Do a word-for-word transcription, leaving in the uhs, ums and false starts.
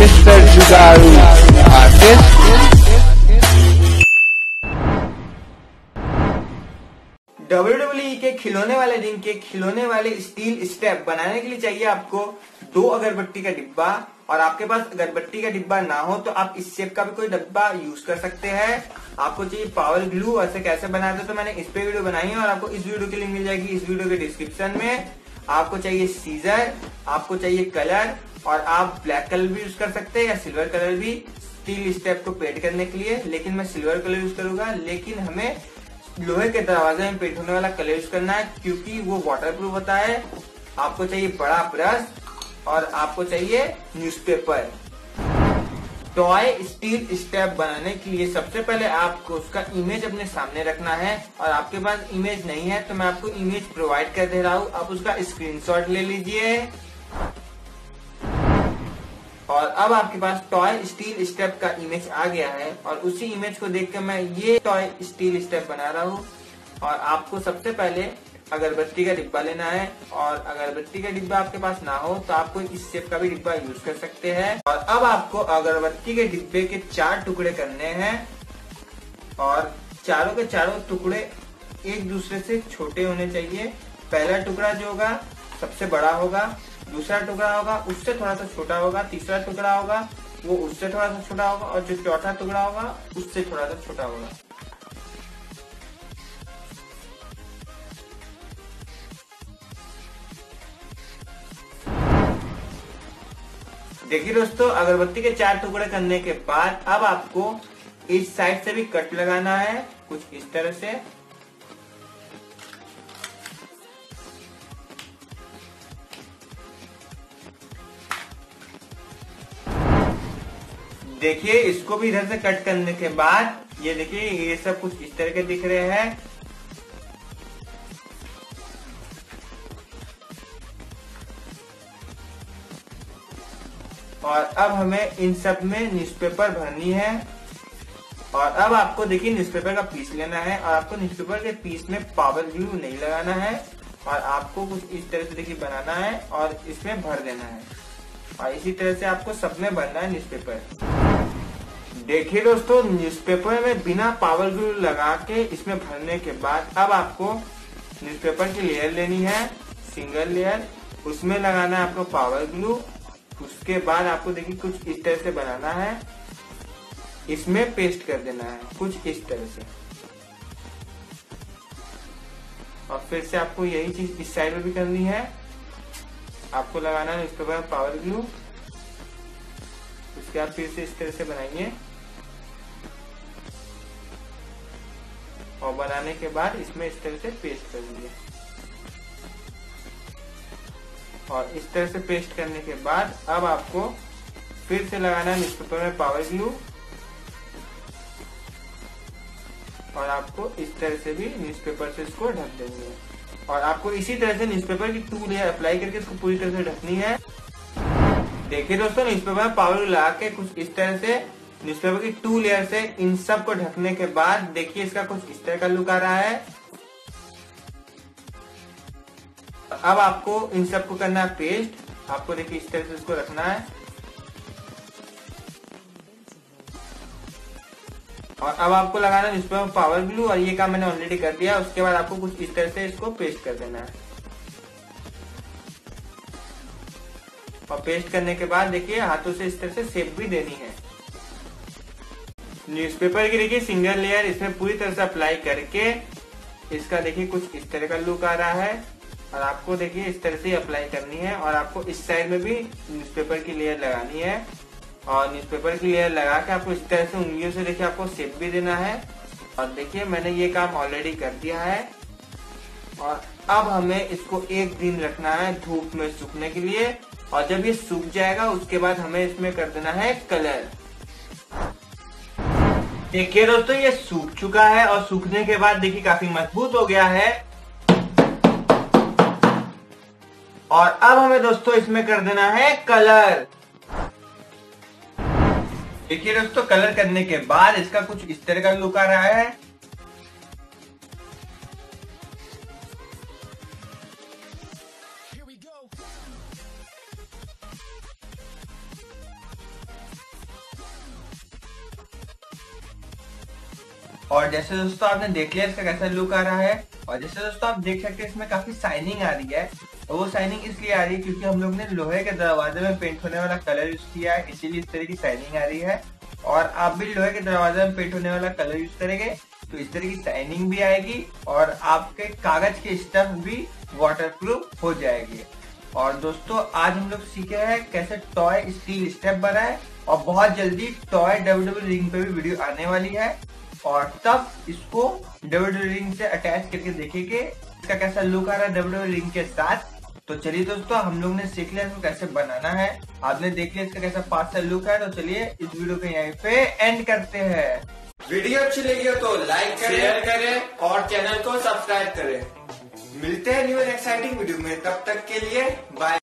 Mister जुगाड़ू artist. W W E के खिलौने वाले रिंग के खिलौने वाले स्टील स्टेप बनाने के लिए चाहिए आपको दो अगरबत्ती का डिब्बा, और आपके पास अगरबत्ती का डिब्बा ना हो तो आप इस शेप का भी कोई डिब्बा यूज कर सकते हैं। आपको चाहिए पावर ग्लू, और से कैसे बनाते तो मैंने इस पे वीडियो बनाई है और आपको इस वीडियो की लिंक मिल जाएगी इस वीडियो के डिस्क्रिप्शन में। आपको चाहिए सीजर, आपको चाहिए कलर, और आप ब्लैक कलर भी यूज कर सकते हैं या सिल्वर कलर भी स्टील स्टेप को पेंट करने के लिए, लेकिन मैं सिल्वर कलर यूज करूंगा। लेकिन हमें लोहे के दरवाजे में पेंट होने वाला कलर यूज करना है क्योंकि वो वाटरप्रूफ होता है। आपको चाहिए बड़ा ब्रश और आपको चाहिए न्यूज़पेपर। टॉय स्टील स्टेप बनाने के लिए सबसे पहले आपको उसका इमेज अपने सामने रखना है, और आपके पास इमेज नहीं है तो मैं आपको इमेज प्रोवाइड कर दे रहा हूँ। आप उसका स्क्रीनशॉट ले लीजिए। और अब आपके पास टॉय स्टील स्टेप का इमेज आ गया है, और उसी इमेज को देखकर मैं ये टॉय स्टील स्टेप बना रहा हूँ। और आपको सबसे पहले अगरबत्ती का डिब्बा लेना है, और अगरबत्ती का डिब्बा आपके पास ना हो तो आपको इस शेप का भी डिब्बा यूज कर सकते हैं। और अब आपको अगरबत्ती के डिब्बे के चार टुकड़े करने हैं, और चारों के चारों टुकड़े एक दूसरे से छोटे होने चाहिए। पहला टुकड़ा जो होगा सबसे बड़ा होगा, दूसरा टुकड़ा होगा उससे थोड़ा सा छोटा होगा, तीसरा टुकड़ा होगा वो उससे थोड़ा सा छोटा होगा, और जो चौथा टुकड़ा होगा उससे थोड़ा सा छोटा होगा। देखिए दोस्तों, अगरबत्ती के चार टुकड़े करने के बाद अब आपको इस साइड से भी कट लगाना है, कुछ इस तरह से। देखिए इसको भी इधर से कट करने के बाद ये देखिए ये सब कुछ इस तरह के दिख रहे हैं। और अब हमें इन सब में न्यूज़पेपर भरनी है, और अब आपको देखिए न्यूज़पेपर का पीस लेना है, और आपको न्यूज़पेपर के पीस में पावर ग्लू नहीं लगाना है, और आपको कुछ इस तरह से देखिए बनाना है और इसमें भर देना है, और इसी तरह से आपको सब में भरना है न्यूज़पेपर। देखिए दोस्तों, न्यूज़पेपर में बिना पावर ग्लू लगा के इसमें भरने के बाद अब आपको न्यूज़पेपर की लेयर लेनी है, सिंगल लेयर, उसमें लगाना है आपको पावर ग्लू। उसके बाद आपको देखिए कुछ इस तरह से बनाना है, इसमें पेस्ट कर देना है कुछ इस तरह से, और फिर से आपको यही चीज इस साइड में भी करनी है। आपको लगाना है इसके बाद पावर ग्लू, उसके बाद फिर से इस तरह से बनाइए, और बनाने के बाद इसमें इस तरह से पेस्ट कर दीजिए। और इस तरह से पेस्ट करने के बाद अब आपको फिर से लगाना है न्यूज़पेपर में पावर ग्लू, और आपको इस तरह से भी न्यूज़पेपर से इसको ढक देंगे। और आपको इसी तरह से न्यूज़पेपर की टू लेयर अप्लाई करके इसको पूरी तरह से ढकनी है। देखिए दोस्तों, न्यूज़पेपर में पावर ग्लू लगा के कुछ इस तरह से न्यूज़पेपर की टू लेयर से इन सब को ढकने के बाद देखिए इसका कुछ इस तरह का लुक आ रहा है। अब आपको इन सबको करना है पेस्ट। आपको देखिए इस तरह से इसको रखना है, और अब आपको लगाना है इसमें पावर ग्लू, और ये काम मैंने ऑलरेडी कर दिया। उसके बाद आपको कुछ इस तरह से इसको पेस्ट कर देना है, और पेस्ट करने के बाद देखिए हाथों से इस तरह से शेप भी देनी है। न्यूज़पेपर की देखिए सिंगल लेयर इसमें पूरी तरह से अप्लाई करके इसका देखिए कुछ इस तरह का लुक आ रहा है, और आपको देखिए इस तरह से अप्लाई करनी है। और आपको इस साइड में भी न्यूज़पेपर की लेयर लगानी है, और न्यूज़पेपर की लेयर लगा के आपको इस तरह से उंगलियों से देखिए आपको शेप भी देना है। और देखिए मैंने ये काम ऑलरेडी कर दिया है, और अब हमें इसको एक दिन रखना है धूप में सूखने के लिए, और जब ये सूख जाएगा उसके बाद हमें इसमें कर देना है कलर। देखिए दोस्तों, ये सूख चुका है, और सूखने के बाद देखिए काफी मजबूत हो गया है। और अब हमें दोस्तों इसमें कर देना है कलर। देखिए दोस्तों, कलर करने के बाद इसका कुछ इस तरह का लुक आ रहा है। और जैसे दोस्तों आपने देख लिया इसका कैसा लुक आ रहा है, और जैसे दोस्तों आप देख सकते हैं इसमें काफी शाइनिंग आ रही है। वो शाइनिंग इसलिए आ रही है क्योंकि हम लोग ने लोहे के दरवाजे में पेंट होने वाला कलर यूज किया है, इसीलिए इस तरह की शाइनिंग आ रही है। और आप भी लोहे के दरवाजे में पेंट होने वाला कलर यूज करेंगे तो इस तरह की शाइनिंग भी आएगी और आपके कागज की स्टफ भी वाटरप्रूफ हो जाएगी। और दोस्तों आज हम लोग सीखे हैं कैसे टॉय स्टील स्टेप बनाए, और बहुत जल्दी टॉय डब्ल्यूडब्ल्यूई रिंग पे भी वीडियो आने वाली है और तब इसको डब्ल्यूडब्ल्यूई रिंग से अटैच करके देखेंगे इसका कैसा लुक आ रहा है डब्ल्यूडब्ल्यूई रिंग के साथ। तो चलिए दोस्तों हम लोग ने सीख लिया इसको कैसे बनाना है, आपने देख लिया इसका कैसा पास से लुक है। तो चलिए इस वीडियो को यहीं पे एंड करते हैं। वीडियो अच्छी लगी हो तो लाइक करें, शेयर करें और चैनल को सब्सक्राइब करें। मिलते हैं न्यू एक्साइटिंग वीडियो में, तब तक के लिए बाय।